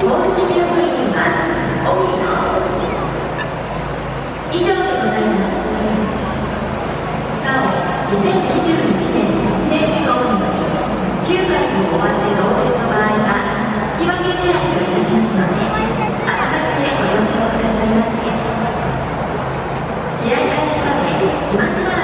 今しばらく